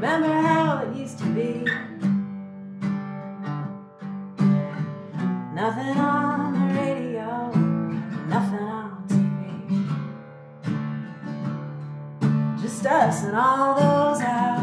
remember how it used to be. Nothing on the radio, nothing on TV, just us and all those hours.